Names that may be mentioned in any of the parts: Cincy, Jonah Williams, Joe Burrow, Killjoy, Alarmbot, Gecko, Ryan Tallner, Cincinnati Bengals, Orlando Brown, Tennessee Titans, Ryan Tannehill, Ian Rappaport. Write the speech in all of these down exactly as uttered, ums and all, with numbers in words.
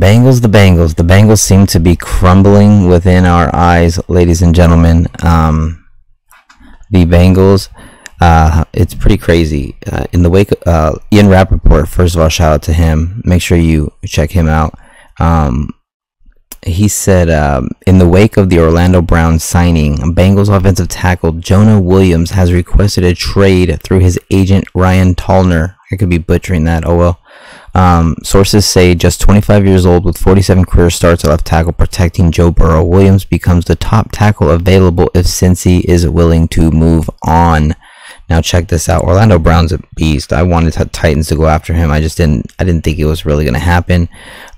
Bengals, the Bengals. The Bengals seem to be crumbling within our eyes, ladies and gentlemen. Um, the Bengals, uh, it's pretty crazy. Uh, in the wake of uh, Ian Rappaport, first of all, shout out to him. Make sure you check him out. Um, he said, um, in the wake of the Orlando Brown signing, Bengals offensive tackle Jonah Williams has requested a trade through his agent, Ryan Tallner. I could be butchering that. Oh, well. Um, sources say just twenty-five years old with forty-seven career starts at left tackle protecting Joe Burrow, Williams becomes the top tackle available if Cincy is willing to move on. Now check this out. Orlando Brown's a beast. I wanted the Titans to go after him. I just didn't. I didn't think it was really going to happen.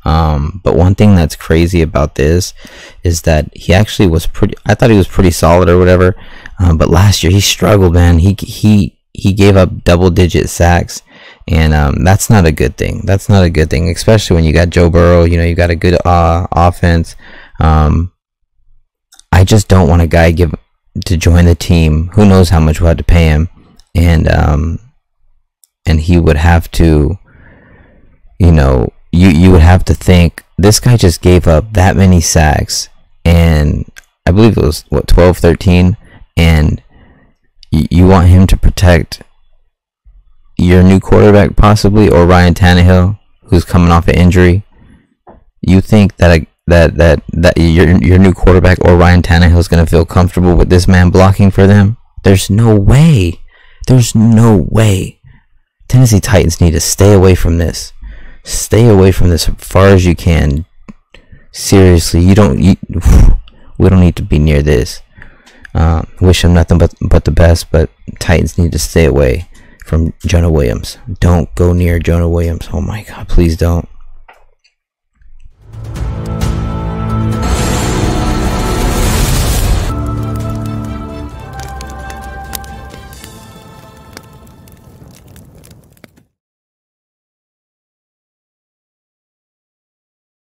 Um, but one thing that's crazy about this is that he actually was pretty. I thought he was pretty solid or whatever. Um, but last year he struggled, man. He he he gave up double-digit sacks. And um, that's not a good thing. That's not a good thing, especially when you got Joe Burrow. You know, you got a good uh, offense. Um, I just don't want a guy give to join the team. Who knows how much we'll have to pay him, and um, and he would have to, you know, you you would have to think this guy just gave up that many sacks, and I believe it was what twelve, thirteen, and you, you want him to protect your new quarterback possibly, or Ryan Tannehill, who's coming off an injury. You think that that that that your your new quarterback or Ryan Tannehill is going to feel comfortable with this man blocking for them? There's no way. There's no way. Tennessee Titans need to stay away from this. Stay away from this as far as you can. Seriously, you don't. You, we don't need to be near this. Uh, wish him nothing but but the best. But Titans need to stay away from Jonah Williams. Don't go near Jonah Williams. Oh my God, please don't.